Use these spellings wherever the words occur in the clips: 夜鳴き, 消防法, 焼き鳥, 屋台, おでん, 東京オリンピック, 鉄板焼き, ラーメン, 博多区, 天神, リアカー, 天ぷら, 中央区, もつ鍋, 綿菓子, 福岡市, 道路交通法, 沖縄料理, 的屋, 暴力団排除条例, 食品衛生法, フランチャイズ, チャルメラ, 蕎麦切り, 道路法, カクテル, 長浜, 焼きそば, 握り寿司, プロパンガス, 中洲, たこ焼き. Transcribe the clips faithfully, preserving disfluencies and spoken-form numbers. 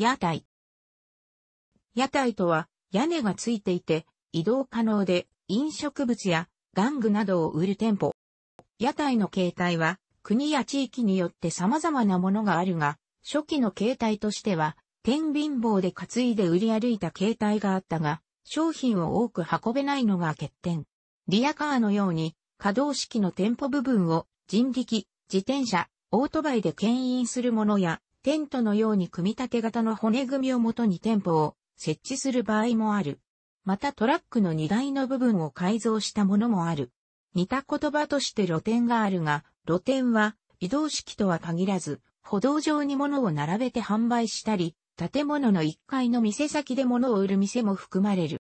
屋台。屋台とは、屋根がついていて、移動可能で、飲食物や玩具などを売る店舗。屋台の形態は、国や地域によって様々なものがあるが、初期の形態としては、天秤棒で担いで売り歩いた形態があったが、商品を多く運べないのが欠点。リヤカーのように、可動式の店舗部分を人力、自転車、オートバイで牽引するものや、テントのように組み立て型の骨組みをもとに店舗を設置する場合もある。またトラックの荷台の部分を改造したものもある。似た言葉として露店があるが、露店は移動式とは限らず、歩道上に物を並べて販売したり、建物のいっかいの店先で物を売る店も含まれる。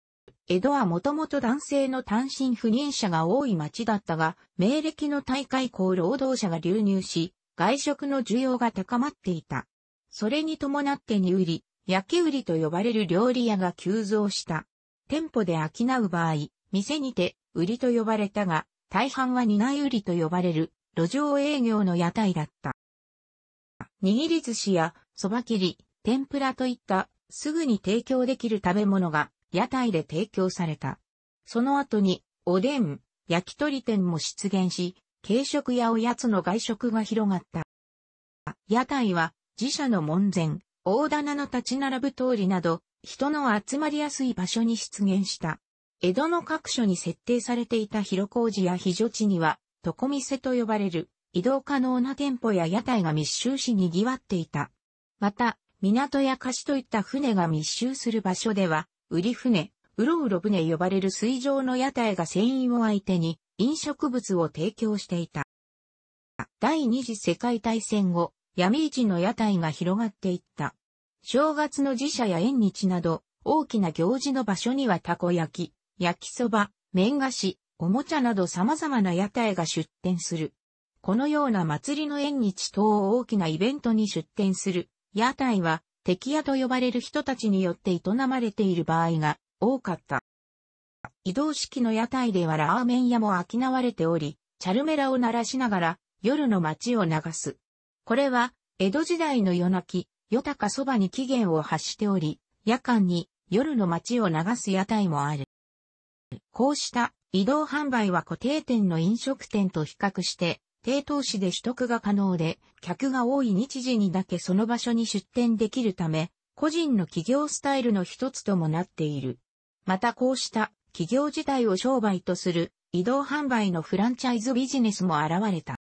江戸はもともと男性の単身赴任者が多い町だったが、明暦の大火以降労働者が流入し、外食の需要が高まっていた。それに伴って荷売り、焼き売りと呼ばれる料理屋が急増した。店舗で商う場合、店にて売りと呼ばれたが、大半は担い売りと呼ばれる路上営業の屋台だった。握り寿司やそば切り、天ぷらといったすぐに提供できる食べ物が、屋台で提供された。その後に、おでん、焼き鳥店も出現し、軽食やおやつの外食が広がった。屋台は、寺社の門前、大棚の立ち並ぶ通りなど、人の集まりやすい場所に出現した。江戸の各所に設定されていた広小路や避暑地には、床店と呼ばれる、移動可能な店舗や屋台が密集し賑わっていた。また、港や河岸といった船が密集する場所では、売り船、うろうろ船呼ばれる水上の屋台が船員を相手に飲食物を提供していた。第二次世界大戦後、闇市の屋台が広がっていった。正月の寺社や縁日など、大きな行事の場所にはたこ焼き、焼きそば、麺菓子、おもちゃなど様々な屋台が出店する。このような祭りの縁日等を大きなイベントに出店する屋台は、敵屋と呼ばれる人たちによって営まれている場合が多かった。移動式の屋台ではラーメン屋も商われており、チャルメラを鳴らしながら夜の街を流す。これは江戸時代の夜泣き、夜高そばに起源を発しており、夜間に夜の街を流す屋台もある。こうした移動販売は固定店の飲食店と比較して、低投資で取得が可能で、客が多い日時にだけその場所に出店できるため、個人の企業スタイルの一つともなっている。またこうした企業自体を商売とする移動販売のフランチャイズビジネスも現れた。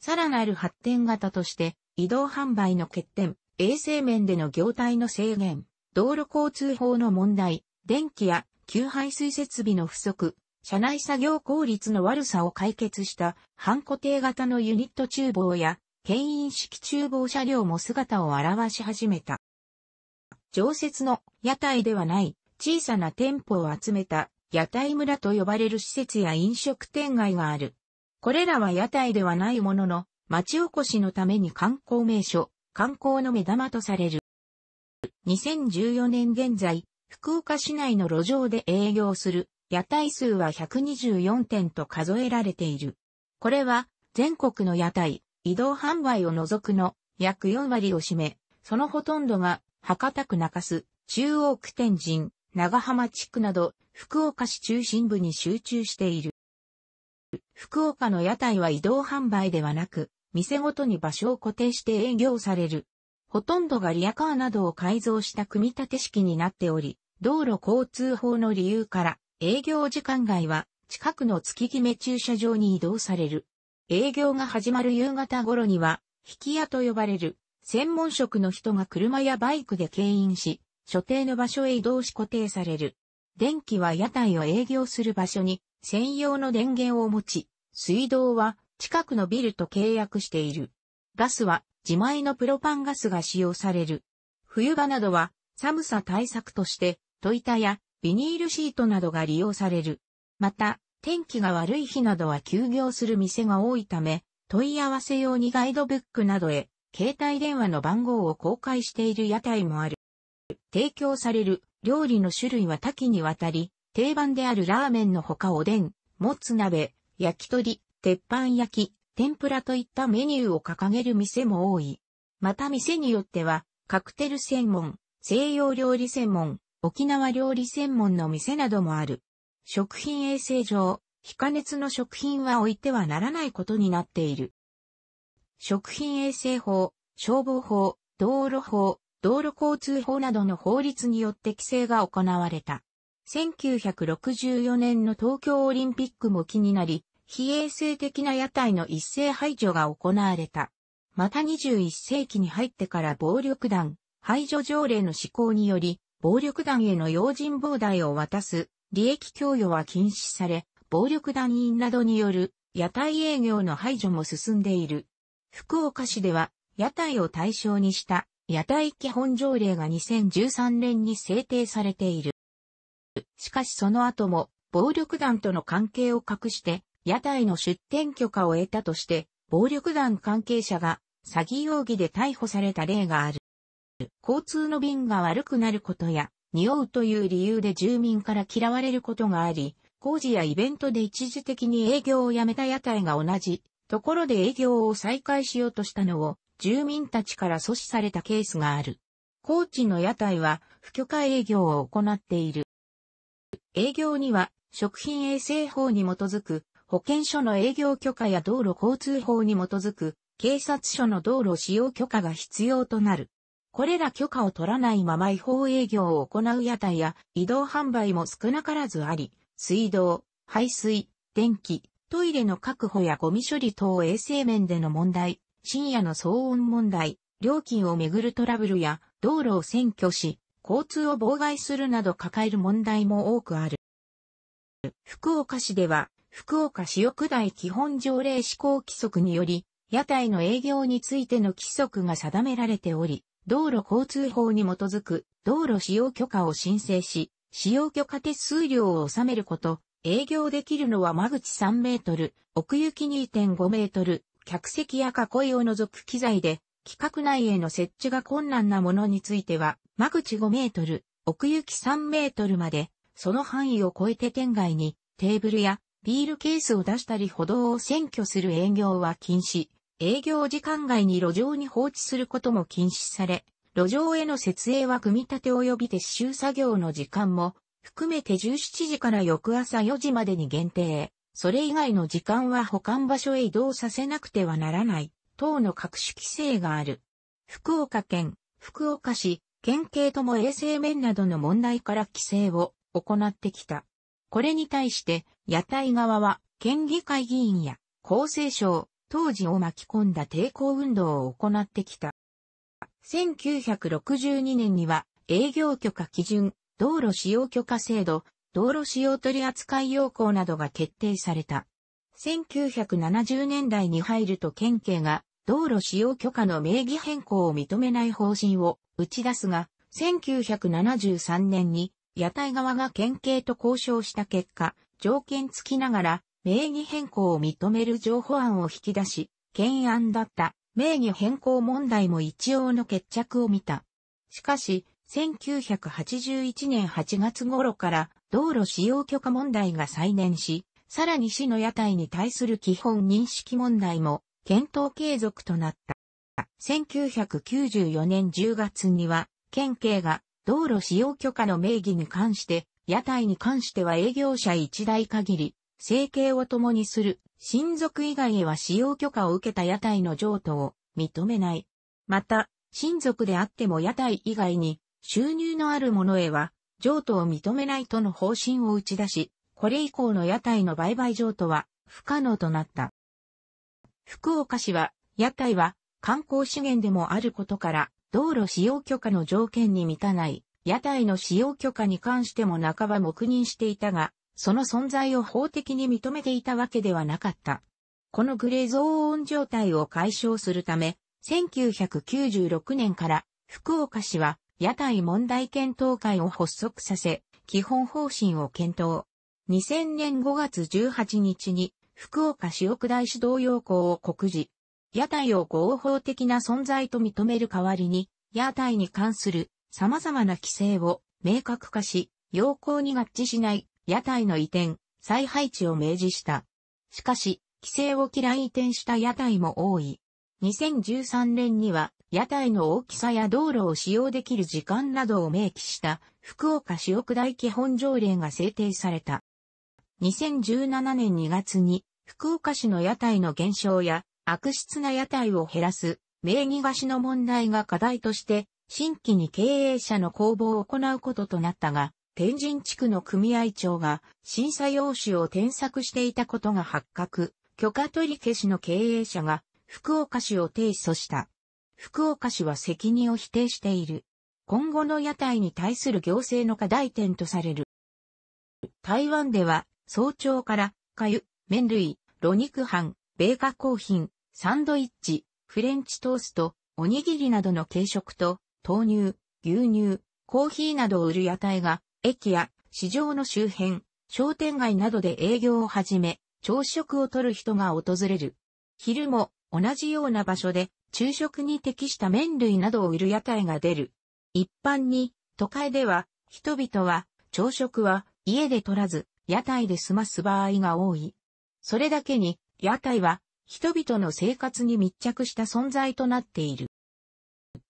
さらなる発展型として、移動販売の欠点、衛生面での業態の制限、道路交通法の問題、電気や給排水設備の不足、社内作業効率の悪さを解決した半固定型のユニット厨房や牽引式厨房車両も姿を現し始めた。常設の屋台ではない小さな店舗を集めた屋台村と呼ばれる施設や飲食店街がある。これらは屋台ではないものの町おこしのために観光名所、観光の目玉とされる。にせんじゅうよねん現在、福岡市内の路上で営業する屋台数はひゃくにじゅうよんてんと数えられている。これは全国の屋台、移動販売を除くの約よんわりを占め、そのほとんどが博多区中洲、中央区天神、長浜地区など福岡市中心部に集中している。福岡の屋台は移動販売ではなく、店ごとに場所を固定して営業される。ほとんどがリヤカーなどを改造した組み立て式になっており、道路交通法の理由から、営業時間外は近くの月決め駐車場に移動される。営業が始まる夕方頃には、引き屋と呼ばれる専門職の人が車やバイクで牽引し、所定の場所へ移動し固定される。電気は屋台を営業する場所に専用の電源を持ち、水道は近くのビルと契約している。ガスは自前のプロパンガスが使用される。冬場などは寒さ対策として、戸板やビニールシートなどが利用される。また、天気が悪い日などは休業する店が多いため、問い合わせ用にガイドブックなどへ、携帯電話の番号を公開している屋台もある。提供される料理の種類は多岐にわたり、定番であるラーメンのほかおでん、もつ鍋、焼き鳥、鉄板焼き、天ぷらといったメニューを掲げる店も多い。また店によっては、カクテル専門、西洋料理専門、沖縄料理専門の店などもある。食品衛生上、非加熱の食品は置いてはならないことになっている。食品衛生法、消防法、道路法、道路交通法などの法律によって規制が行われた。せんきゅうひゃくろくじゅうよねんの東京オリンピックも機になり、非衛生的な屋台の一斉排除が行われた。またにじゅういっせいきに入ってから暴力団、排除条例の施行により、暴力団への用心棒代を渡す、利益供与は禁止され、暴力団員などによる屋台営業の排除も進んでいる。福岡市では、屋台を対象にした屋台基本条例がにせんじゅうさんねんに制定されている。しかしその後も暴力団との関係を隠して屋台の出店許可を得たとして暴力団関係者が詐欺容疑で逮捕された例がある。交通の便が悪くなることや匂うという理由で住民から嫌われることがあり、工事やイベントで一時的に営業をやめた屋台が同じところで営業を再開しようとしたのを住民たちから阻止されたケースがある。高知の屋台は不許可営業を行っている。営業には食品衛生法に基づく保健所の営業許可や道路交通法に基づく警察署の道路使用許可が必要となる。これら許可を取らないまま違法営業を行う屋台や移動販売も少なからずあり、水道、排水、電気、トイレの確保やゴミ処理等衛生面での問題、深夜の騒音問題、料金をめぐるトラブルや道路を占拠し、交通を妨害するなど抱える問題も多くある。福岡市では、福岡市屋台基本条例施行規則により、屋台の営業についての規則が定められており、道路交通法に基づく道路使用許可を申請し、使用許可手数料を納めること、営業できるのは間口さんメートル、奥行き にてんごメートル、客席や囲いを除く機材で、規格内への設置が困難なものについては、間口ごメートル、奥行きさんメートルまで、その範囲を超えて店外にテーブルやビールケースを出したり歩道を占拠する営業は禁止、営業時間外に路上に放置することも禁止され、路上への設営は組み立て及び撤収作業の時間も含めてじゅうしちじから翌朝よじまでに限定。それ以外の時間は保管場所へ移動させなくてはならない、等の各種規制がある。福岡県、福岡市、県警とも衛生面などの問題から規制を行ってきた。これに対して、屋台側は、県議会議員や、厚生省、当時を巻き込んだ抵抗運動を行ってきた。せんきゅうひゃくろくじゅうにねんには、営業許可基準、道路使用許可制度、道路使用取扱要項などが決定された。せんきゅうひゃくななじゅうねんだいに入ると県警が道路使用許可の名義変更を認めない方針を打ち出すが、せんきゅうひゃくななじゅうさんねんに屋台側が県警と交渉した結果、条件付きながら名義変更を認める譲歩案を引き出し、懸案だった名義変更問題も一応の決着を見た。しかし、せんきゅうひゃくはちじゅういちねんはちがつ頃から道路使用許可問題が再燃し、さらに市の屋台に対する基本認識問題も検討継続となった。せんきゅうひゃくきゅうじゅうよねんじゅうがつには、県警が道路使用許可の名義に関して、屋台に関しては営業者いちだい限り、生計を共にする親族以外へは使用許可を受けた屋台の譲渡を認めない。また、親族であっても屋台以外に、収入のある者へは、譲渡を認めないとの方針を打ち出し、これ以降の屋台の売買譲渡は不可能となった。福岡市は、屋台は観光資源でもあることから、道路使用許可の条件に満たない、屋台の使用許可に関しても半ば黙認していたが、その存在を法的に認めていたわけではなかった。このグレーゾーン状態を解消するため、せんきゅうひゃくきゅうじゅうろくねんから福岡市は、屋台問題検討会を発足させ、基本方針を検討。にせんねんごがつじゅうはちにちに、福岡市屋台指導要項を告示。屋台を合法的な存在と認める代わりに、屋台に関する様々な規制を明確化し、要項に合致しない屋台の移転、再配置を明示した。しかし、規制を嫌い移転した屋台も多い。にせんじゅうさんねんには、屋台の大きさや道路を使用できる時間などを明記した福岡市奥大基本条例が制定された。にせんじゅうななねんにがつに福岡市の屋台の減少や悪質な屋台を減らす名義貸しの問題が課題として新規に経営者の公募を行うこととなったが、天神地区の組合長が審査用紙を添削していたことが発覚、許可取り消しの経営者が福岡市を提訴した。福岡市は責任を否定している。今後の屋台に対する行政の課題点とされる。台湾では早朝から粥、麺類、露肉飯、米菓高品、サンドイッチ、フレンチトースト、おにぎりなどの軽食と豆乳、牛乳、コーヒーなどを売る屋台が駅や市場の周辺、商店街などで営業を始め、朝食をとる人が訪れる。昼も同じような場所で昼食に適した麺類などを売る屋台が出る。一般に都会では人々は朝食は家で取らず屋台で済ます場合が多い。それだけに屋台は人々の生活に密着した存在となっている。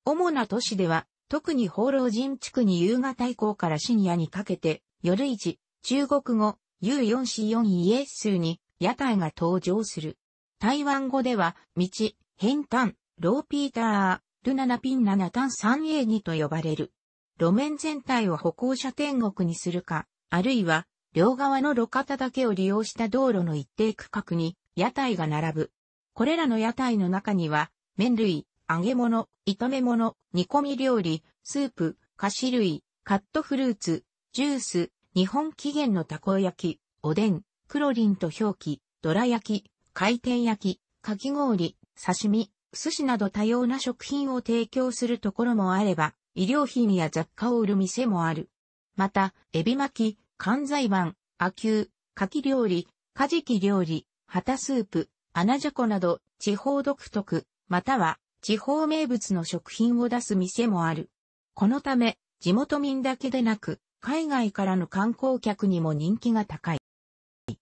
主な都市では特に法老人地区に夕方以降から深夜にかけて夜市、中国語、ユーフォーシーフォー イエスに屋台が登場する。台湾語では道、変端、ローピーター、ルナナピンナナタン スリーエーツー と呼ばれる。路面全体を歩行者天国にするか、あるいは両側の路肩だけを利用した道路の一定区画に屋台が並ぶ。これらの屋台の中には、麺類、揚げ物、炒め物、煮込み料理、スープ、菓子類、カットフルーツ、ジュース、日本起源のたこ焼き、おでん、クロリンと表記、どら焼き、回転焼き、かき氷、刺身、寿司など多様な食品を提供するところもあれば、衣料品や雑貨を売る店もある。また、エビ巻き、関西版、アキュー、牡蠣料理、カジキ料理、ハタスープ、アナジャコなど、地方独特、または地方名物の食品を出す店もある。このため、地元民だけでなく、海外からの観光客にも人気が高い。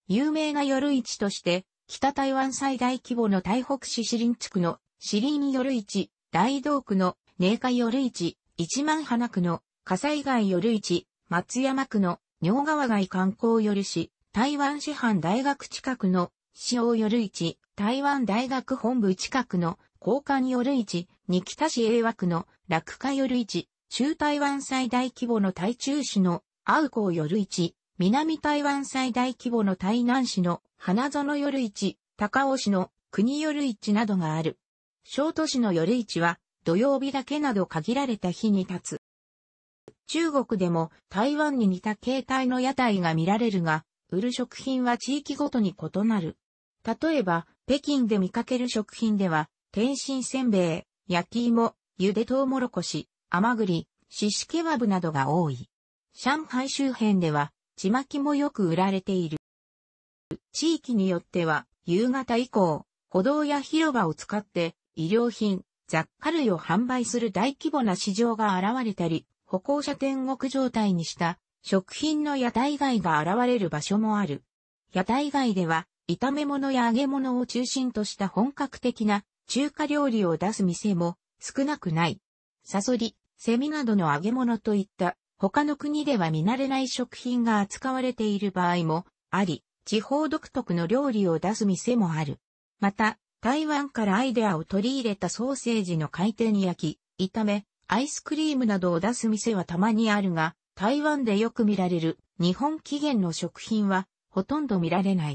有名な夜市として、北台湾最大規模の台北市士林地区の士林夜市、大同区の寧夏夜市、一万花区の葛西街夜市、松山区の茗川街観光夜市、台湾師範大学近くの市央夜市、台湾大学本部近くの交換夜市、仁北市英和区の楽華夜市、中台湾最大規模の台中市の鮎港夜市、南台湾最大規模の台南市の花園夜市、高雄市の国夜市などがある。小都市の夜市は土曜日だけなど限られた日に立つ。中国でも台湾に似た形態の屋台が見られるが、売る食品は地域ごとに異なる。例えば、北京で見かける食品では、天津せんべい、焼き芋、ゆでとうもろこし、甘栗、シシケバブなどが多い。上海周辺では、ちまきもよく売られている。地域によっては、夕方以降、歩道や広場を使って、衣料品、雑貨類を販売する大規模な市場が現れたり、歩行者天国状態にした、食品の屋台街が現れる場所もある。屋台街では、炒め物や揚げ物を中心とした本格的な中華料理を出す店も少なくない。サソリ、セミなどの揚げ物といった、他の国では見慣れない食品が扱われている場合もあり、地方独特の料理を出す店もある。また、台湾からアイデアを取り入れたソーセージの回転焼き、炒め、アイスクリームなどを出す店はたまにあるが、台湾でよく見られる日本起源の食品はほとんど見られない。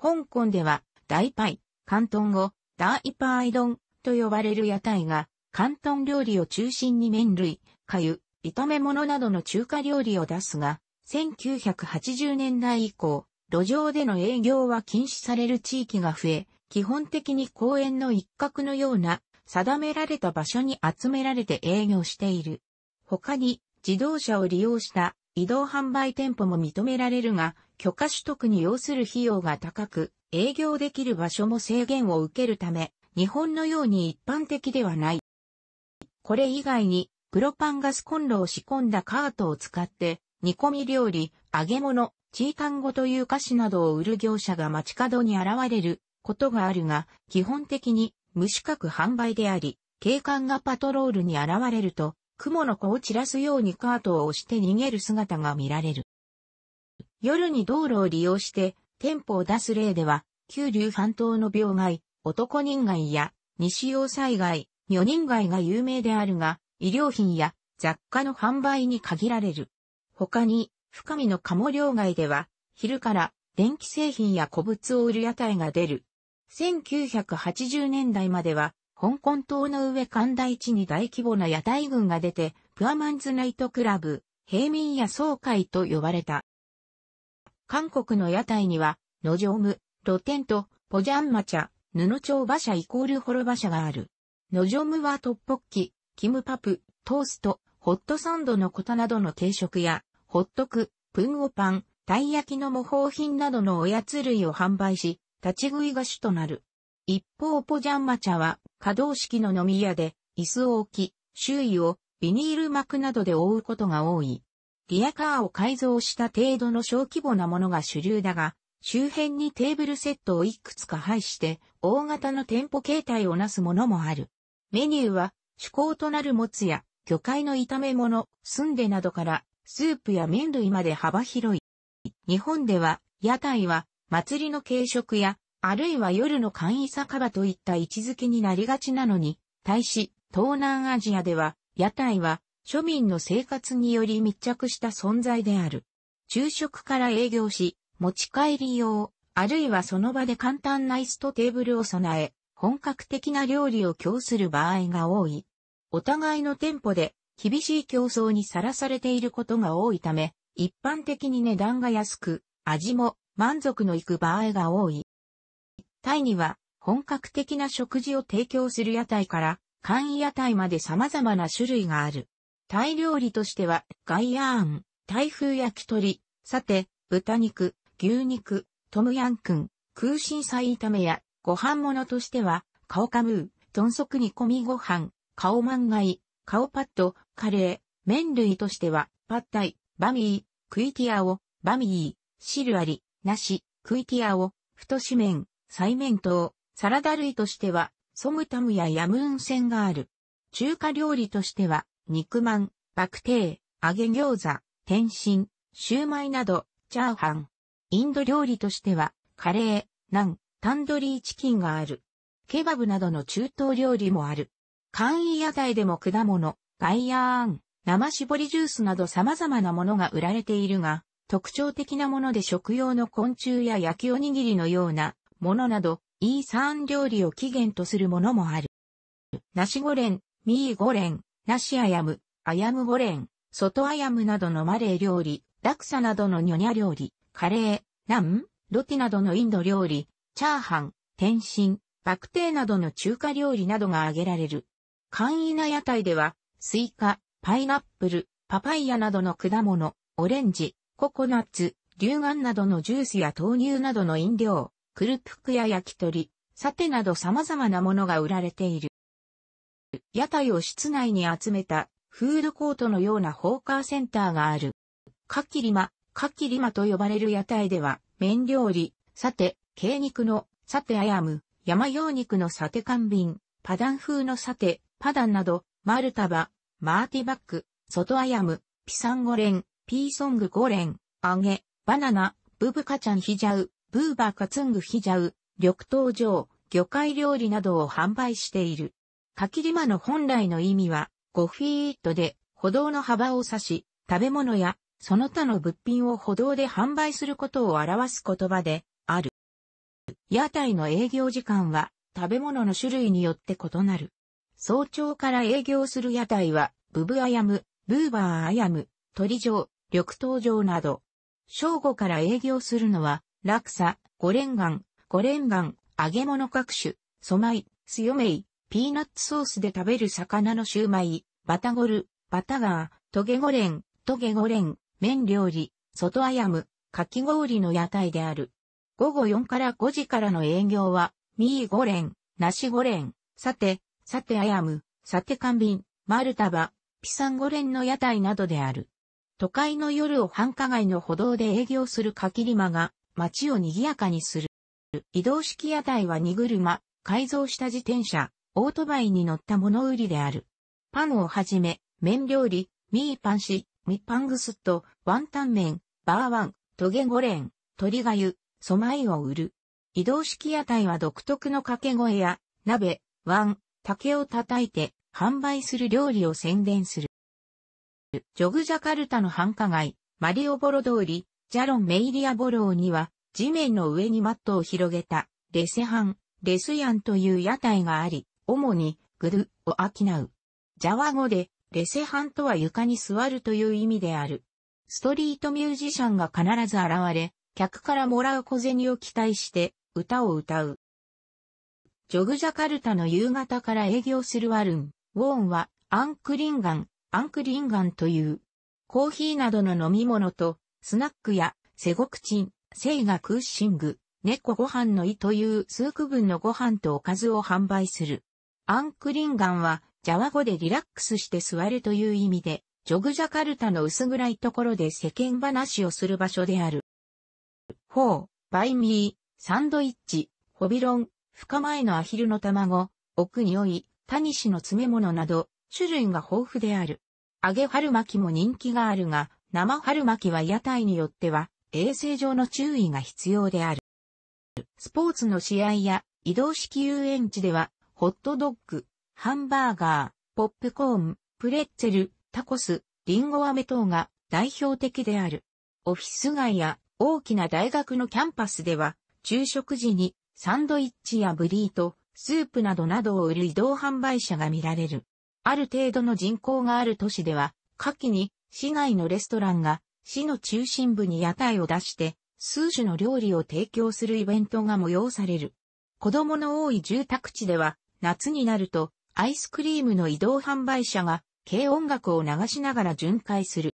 香港では、大パイ、広東語、大パイ丼と呼ばれる屋台が、広東料理を中心に麺類、粥、炒め物などの中華料理を出すが、せんきゅうひゃくはちじゅうねんだい以降、路上での営業は禁止される地域が増え、基本的に公園の一角のような定められた場所に集められて営業している。他に自動車を利用した移動販売店舗も認められるが、許可取得に要する費用が高く、営業できる場所も制限を受けるため、日本のように一般的ではない。これ以外に、プロパンガスコンロを仕込んだカートを使って、煮込み料理、揚げ物、チータン語という菓子などを売る業者が街角に現れることがあるが、基本的に無資格販売であり、警官がパトロールに現れると、雲の子を散らすようにカートを押して逃げる姿が見られる。夜に道路を利用して店舗を出す例では、九龍半島の病害、男人街や西洋災害、女人街が有名であるが、衣料品や雑貨の販売に限られる。他に、深見の鴨両街では、昼から電気製品や古物を売る屋台が出る。せんきゅうひゃくはちじゅうねんだいまでは、香港島の上寒台地に大規模な屋台群が出て、プアマンズナイトクラブ、平民や総会と呼ばれた。韓国の屋台には、ノジョム、露天と、ポジャンマ茶、布町馬車イコール幌馬車がある。ノジョムはトッポッキ、キムパプ、トースト、ホットサンドのことなどの軽食や、ホットク、プンゴパン、たい焼きの模倣品などのおやつ類を販売し、立ち食いが主となる。一方ポジャンマ茶は、可動式の飲み屋で、椅子を置き、周囲をビニール膜などで覆うことが多い。リアカーを改造した程度の小規模なものが主流だが、周辺にテーブルセットをいくつか配して、大型の店舗形態をなすものもある。メニューは、趣向となるもつや、魚介の炒め物、スンデなどから、スープや麺類まで幅広い。日本では、屋台は、祭りの軽食や、あるいは夜の簡易酒場といった位置づけになりがちなのに、対し、東南アジアでは、屋台は、庶民の生活により密着した存在である。昼食から営業し、持ち帰り用、あるいはその場で簡単な椅子とテーブルを備え、本格的な料理を供する場合が多い。お互いの店舗で厳しい競争にさらされていることが多いため、一般的に値段が安く、味も満足のいく場合が多い。タイには本格的な食事を提供する屋台から簡易屋台まで様々な種類がある。タイ料理としてはガイアーン、タイ風焼き鳥、サテ、豚肉、牛肉、トムヤンクン、空心菜炒めやご飯物としては、カオカムー、豚足煮込みご飯、カオマンガイ、カオパッド、カレー、麺類としては、パッタイ、バミー、クイティアオ、バミー、汁あり、なし、クイティアオ、太し麺、菜麺等、サラダ類としては、ソムタムやヤムーンセンがある。中華料理としては、肉まん、バクテー、揚げ餃子、天津、シューマイなど、チャーハン。インド料理としては、カレー、ナン、タンドリーチキンがある。ケバブなどの中東料理もある。簡易屋台でも果物、ガイアーン、生搾りジュースなど様々なものが売られているが、特徴的なもので食用の昆虫や焼きおにぎりのようなものなど、イーサン料理を起源とするものもある。ナシゴレン、ミーゴレン、ナシアヤム、アヤムゴレン、ソトアヤムなどのマレー料理、ラクサなどのニョニャ料理、カレー、ナン、ロティなどのインド料理、チャーハン、天津、バクテーなどの中華料理などが挙げられる。簡易な屋台では、スイカ、パイナップル、パパイヤなどの果物、オレンジ、ココナッツ、龍眼などのジュースや豆乳などの飲料、クルプクや焼き鳥、サテなど様々なものが売られている。屋台を室内に集めたフードコートのようなホーカーセンターがある。カキリマ、カキリマと呼ばれる屋台では、麺料理、サテ、鶏肉のサテアヤム、山羊肉のサテカンビン、パダン風のサテ、パダンなど、マルタバ、マーティバック、ソトアヤム、ピサンゴレン、ピーソングゴレン、揚げ、バナナ、ブブカチャンヒジャウ、ブーバーカツングヒジャウ、緑豆状、魚介料理などを販売している。カキリマの本来の意味は、ごフィートで歩道の幅を指し、食べ物や、その他の物品を歩道で販売することを表す言葉である。屋台の営業時間は食べ物の種類によって異なる。早朝から営業する屋台はブブアヤム、ブーバーアヤム、鳥状、緑豆状など。正午から営業するのはラクサ、ゴレンガン、ゴレンガン、揚げ物各種、ソマイ、スヨメイ、ピーナッツソースで食べる魚のシューマイ、バタゴル、バタガー、トゲゴレン、トゲゴレン、麺料理、ソトアヤム、かき氷の屋台である。午後よじからごじからの営業は、ミーゴレン、ナシゴレン、サテ、サテアヤム、サテカンビン、マルタバ、ピサンゴレンの屋台などである。都会の夜を繁華街の歩道で営業するカキリマが、街を賑やかにする。移動式屋台は荷車、改造した自転車、オートバイに乗った物売りである。パンをはじめ、麺料理、ミーパンシ、ミパングスッと、ワンタン麺、バーワン、トゲゴレン、鶏がゆ、ソマイを売る。移動式屋台は独特の掛け声や、鍋、ワン、竹を叩いて、販売する料理を宣伝する。ジョグジャカルタの繁華街、マリオボロ通り、ジャロンメイリアボローには、地面の上にマットを広げた、レセハン、レスヤンという屋台があり、主に、グルを商う。ジャワ語で、レセハンとは床に座るという意味である。ストリートミュージシャンが必ず現れ、客からもらう小銭を期待して、歌を歌う。ジョグジャカルタの夕方から営業するワルン、ウォーンは、アンクリンガン、アンクリンガンという、コーヒーなどの飲み物と、スナックや、セゴクチン、セイガクーシング、猫ご飯の胃という数区分のご飯とおかずを販売する。アンクリンガンは、ジャワ語でリラックスして座るという意味で、ジョグジャカルタの薄暗いところで世間話をする場所である。フォー、バイミー、サンドイッチ、ホビロン、深前のアヒルの卵、奥におい、タニシの詰め物など、種類が豊富である。揚げ春巻きも人気があるが、生春巻きは屋台によっては、衛生上の注意が必要である。スポーツの試合や移動式遊園地では、ホットドッグ、ハンバーガー、ポップコーン、プレッツェル、タコス、リンゴ飴等が代表的である。オフィス街や大きな大学のキャンパスでは、昼食時にサンドイッチやブリート、スープなどなどを売る移動販売車が見られる。ある程度の人口がある都市では、夏季に市内のレストランが市の中心部に屋台を出して、数種の料理を提供するイベントが催される。子供の多い住宅地では、夏になるとアイスクリームの移動販売車が軽音楽を流しながら巡回する。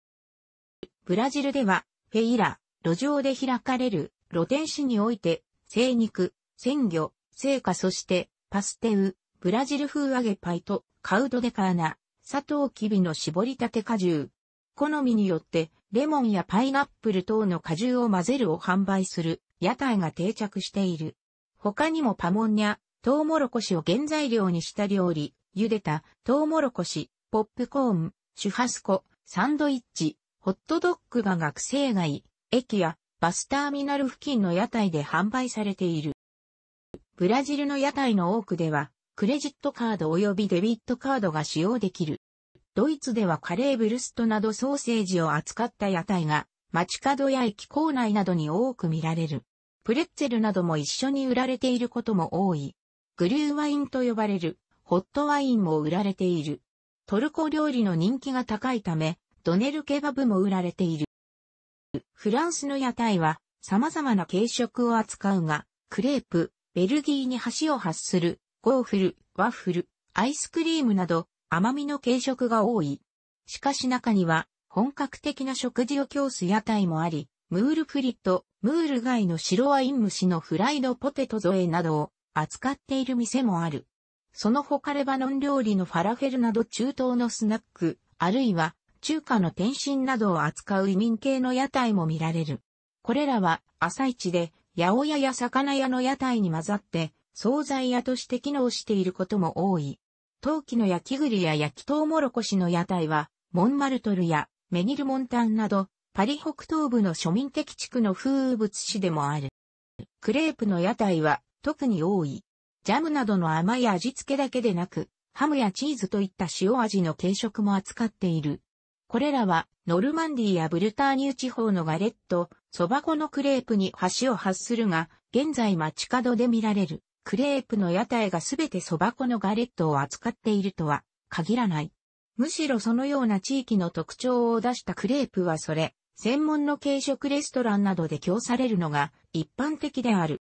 ブラジルでは、フェイラ、路上で開かれる露天市において、生肉、鮮魚、生花そして、パステウ、ブラジル風揚げパイと、カウドデカーナ、サトウキビの絞りたて果汁。好みによって、レモンやパイナップル等の果汁を混ぜるを販売する、屋台が定着している。他にもパモンや、トウモロコシを原材料にした料理、茹でた、トウモロコシ、ポップコーン、シュハスコ、サンドイッチ、ホットドッグが学生街、駅や、バスターミナル付近の屋台で販売されている。ブラジルの屋台の多くでは、クレジットカード及びデビットカードが使用できる。ドイツではカレーブルストなどソーセージを扱った屋台が、街角や駅構内などに多く見られる。プレッツェルなども一緒に売られていることも多い。グルーワインと呼ばれる、ホットワインも売られている。トルコ料理の人気が高いため、ドネルケバブも売られている。フランスの屋台は様々な軽食を扱うが、クレープ、ベルギーに橋を発する、ゴーフル、ワッフル、アイスクリームなど甘みの軽食が多い。しかし中には本格的な食事を供す屋台もあり、ムールフリット、ムール貝の白ワイン蒸しのフライドポテト添えなどを扱っている店もある。その他レバノン料理のファラフェルなど中東のスナック、あるいは中華の点心などを扱う移民系の屋台も見られる。これらは朝市で、八百屋や魚屋の屋台に混ざって、惣菜屋として機能していることも多い。陶器の焼き栗や焼きトウモロコシの屋台は、モンマルトルやメニルモンタンなど、パリ北東部の庶民的地区の風物詩でもある。クレープの屋台は特に多い。ジャムなどの甘い味付けだけでなく、ハムやチーズといった塩味の軽食も扱っている。これらは、ノルマンディーやブルターニュ地方のガレット、そば粉のクレープに橋を発するが、現在街角で見られる、クレープの屋台がすべてそば粉のガレットを扱っているとは、限らない。むしろそのような地域の特徴を出したクレープはそれ、専門の軽食レストランなどで供されるのが、一般的である。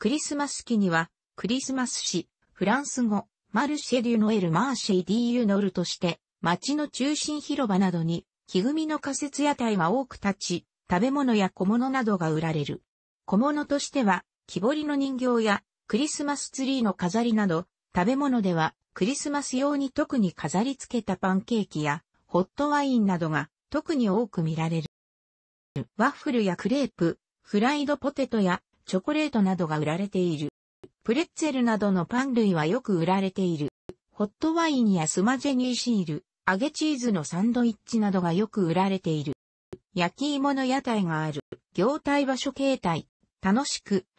クリスマス期には、クリスマス市、フランス語、マルシェ・デュ・ノエル・マーシェ・ディ・ユノルとして、街の中心広場などに、木組みの仮設屋台が多く立ち、食べ物や小物などが売られる。小物としては、木彫りの人形やクリスマスツリーの飾りなど、食べ物ではクリスマス用に特に飾り付けたパンケーキやホットワインなどが特に多く見られる。ワッフルやクレープ、フライドポテトやチョコレートなどが売られている。プレッツェルなどのパン類はよく売られている。ホットワインやスマジェニーシール、揚げチーズのサンドイッチなどがよく売られている。焼き芋の屋台がある。業態場所形態。楽しく